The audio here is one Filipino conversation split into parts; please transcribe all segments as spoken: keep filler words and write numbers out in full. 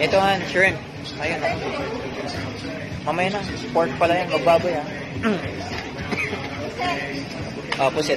Ito nga, shrimp. Ayan. Mamaya na. Pork pala yan. Magbaboy ha. Ah, pusit.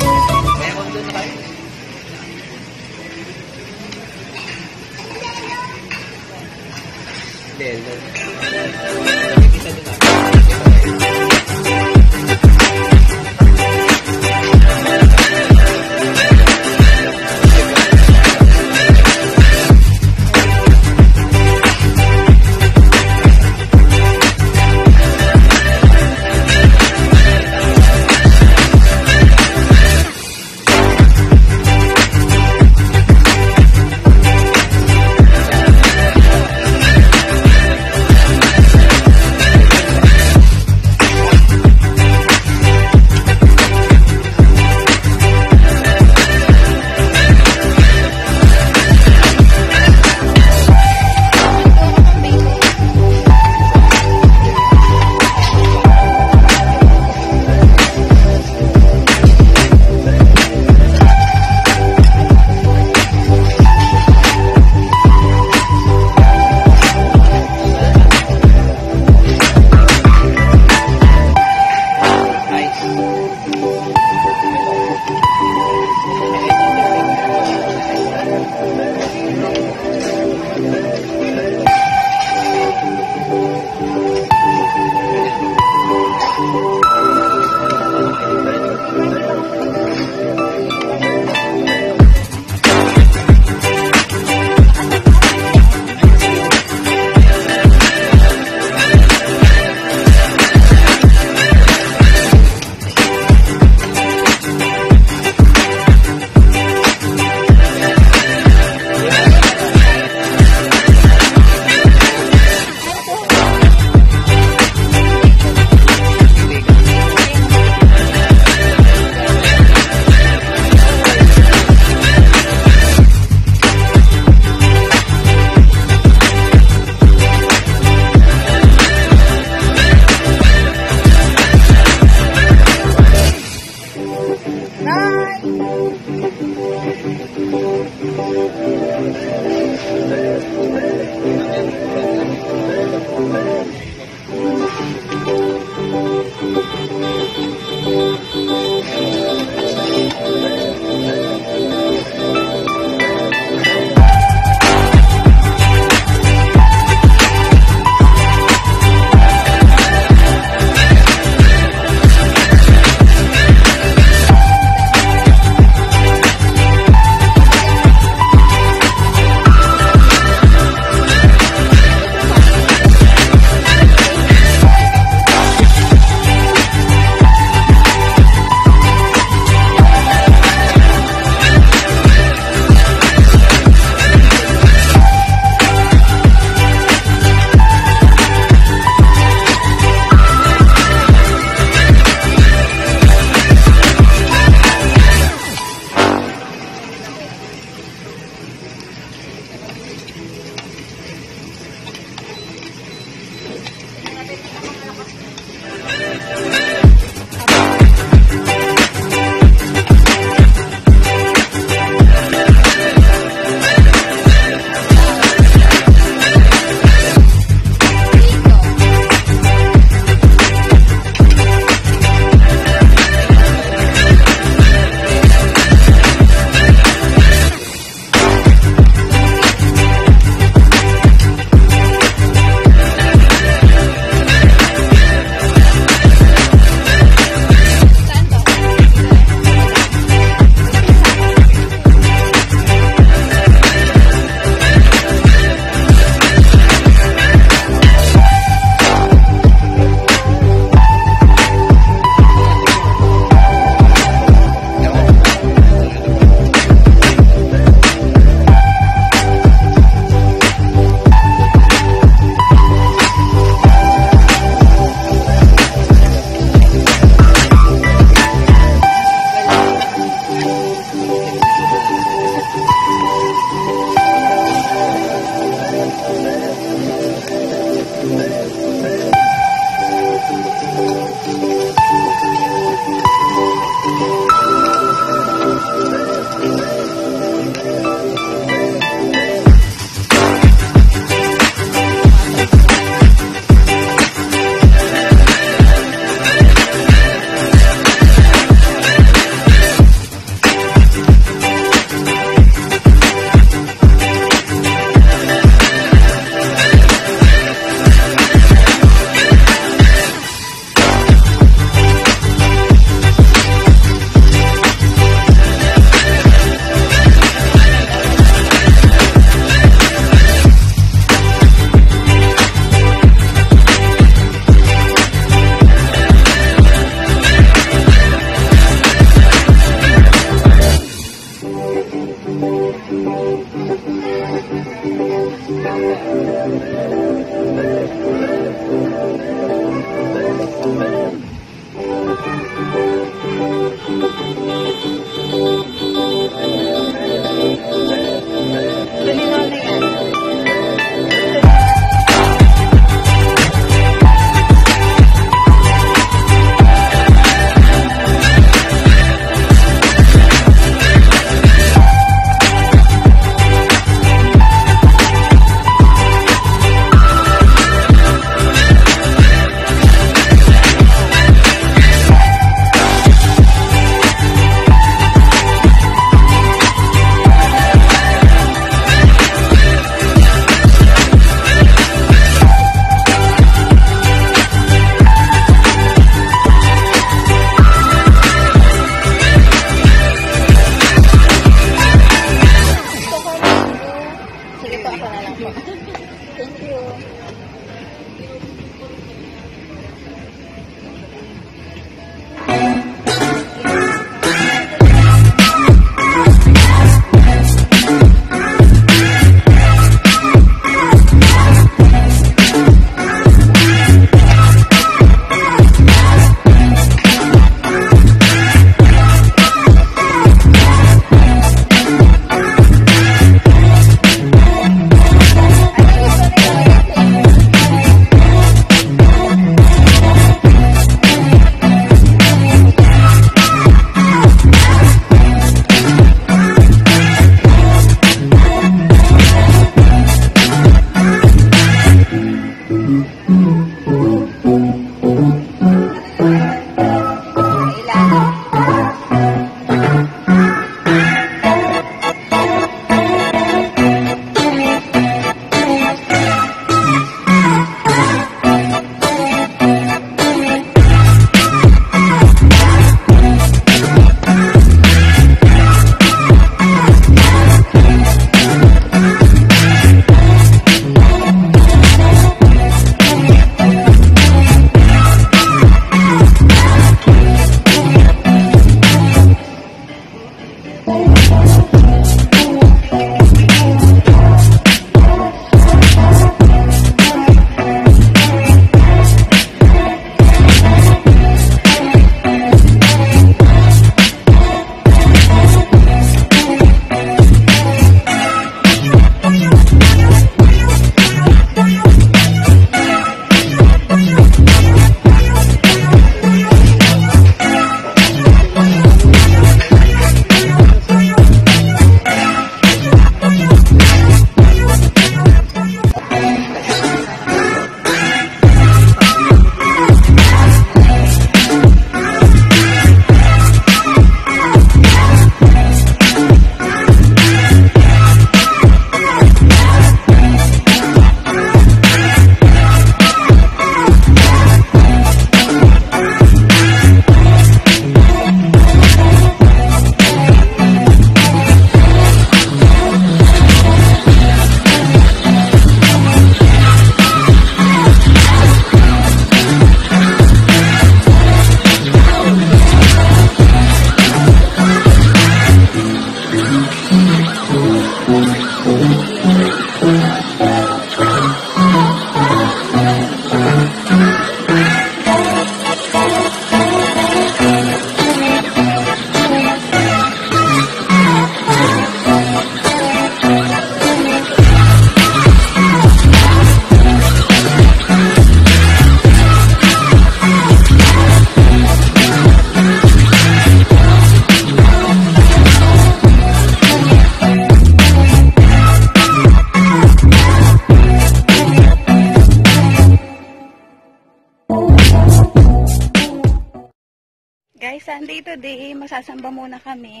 Guys, Sunday today, masasamba muna kami.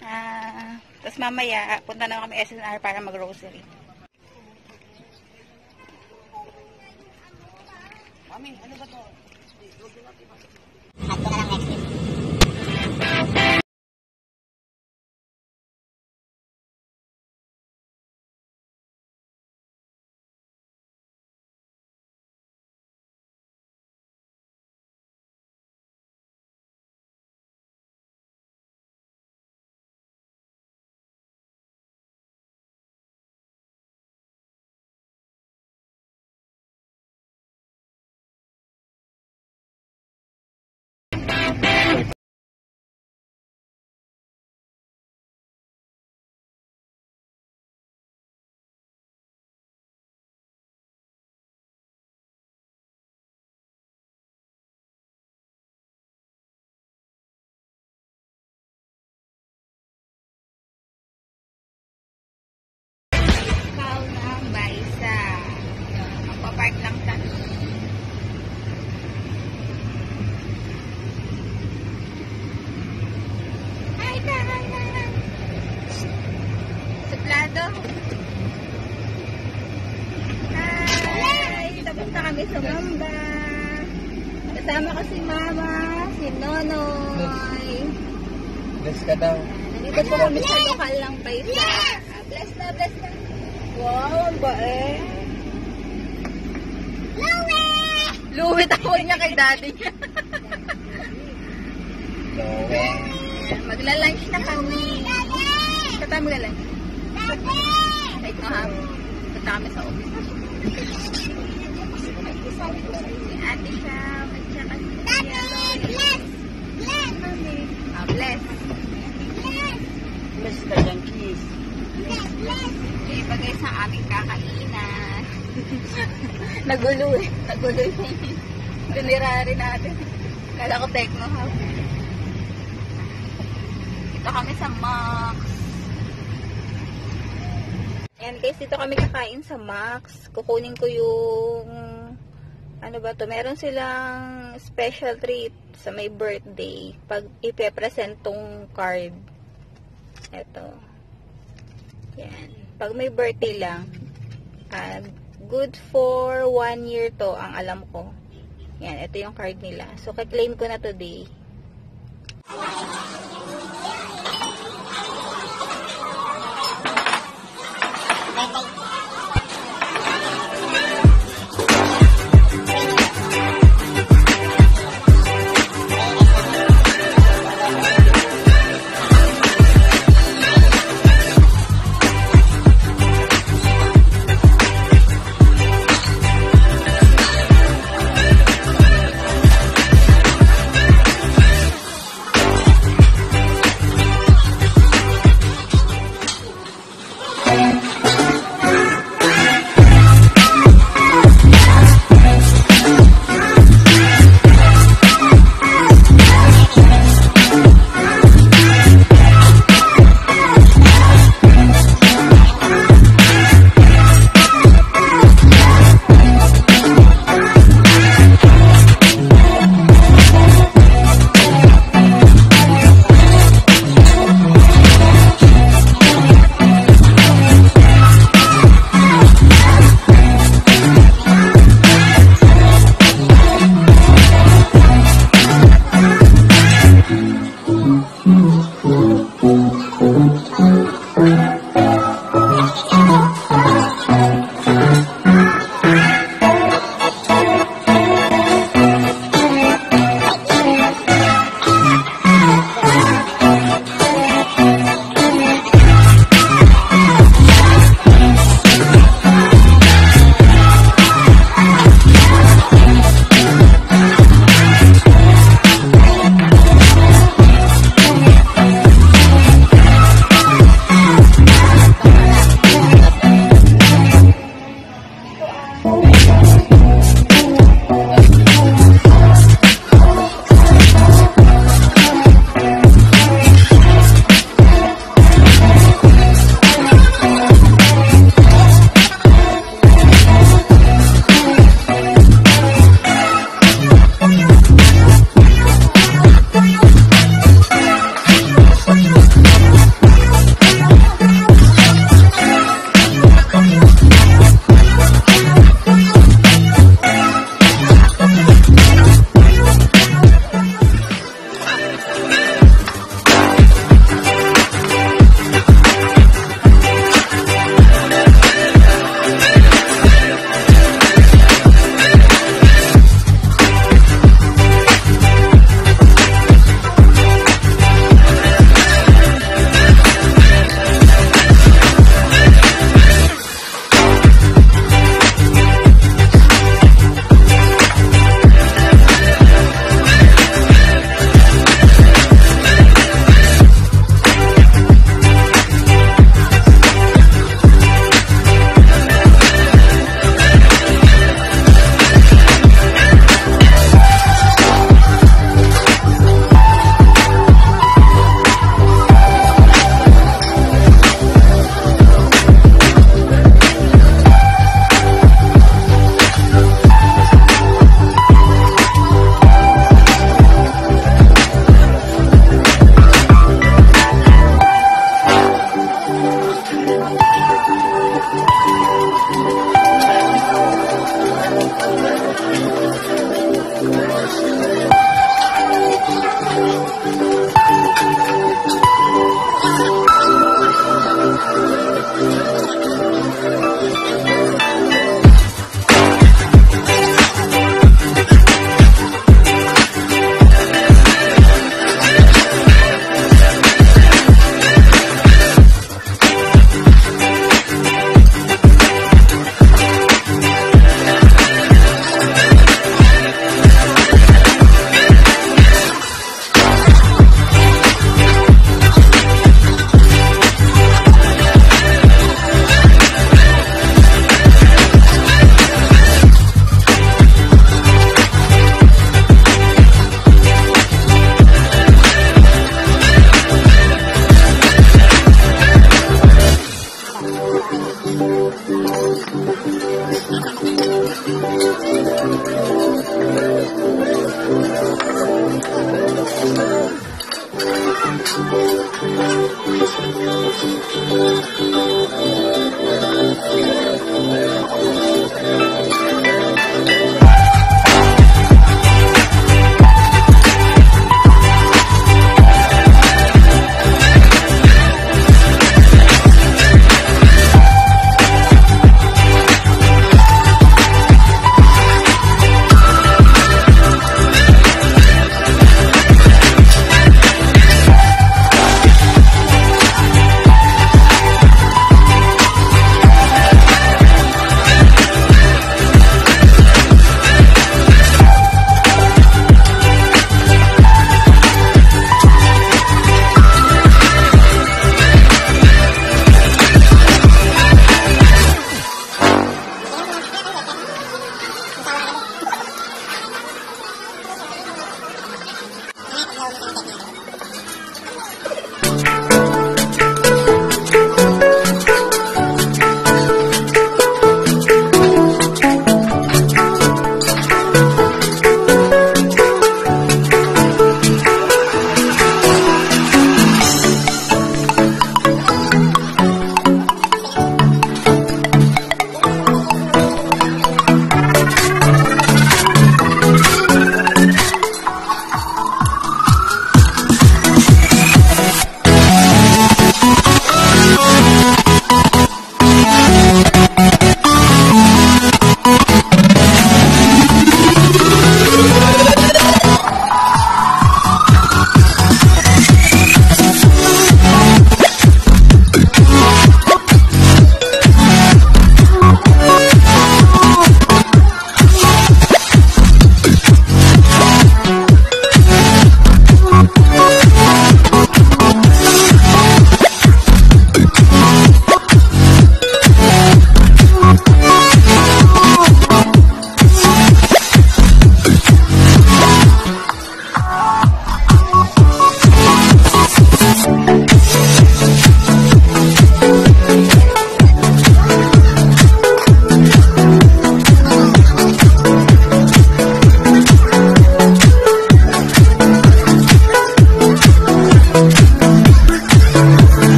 Uh, Tapos mamaya, punta na kami S N R para mag-grocery. Mami, ano ba to? Ato na lang next. Hi! Tapos na kami sa Mamba. Kasama ko si Mama, si Nonoy. Bless ka daw. Nandito po kami sa lokal lang pa isa. Yes! Ah, bless na, bless na. Wow, ang bae. Luwi! Luwi tawag niya kay daddy niya. Luwi! Magla-lunch na kami. Saan tayo magla-lunch? Techno Hub. Punta kami sa office. Si Ate Shab at saka si Daddy, bless! Bless! Ah, bless. Bless! Bless ka dyan, kiss. Bless, bless! May bagay sa aming kakainan. Nagulo eh. Nagulo eh. Tulirari natin. Kala ko Techno Hub. Ito kami sa Max's. Ayan guys, dito kami kakain sa Max. Kukunin ko yung ano ba to? Meron silang special treat sa may birthday pag ipepresent tong card. Ito. Yan. Pag may birthday lang, uh, good for one year to ang alam ko. Yan, ito yung card nila. So, kaklaim ko na today.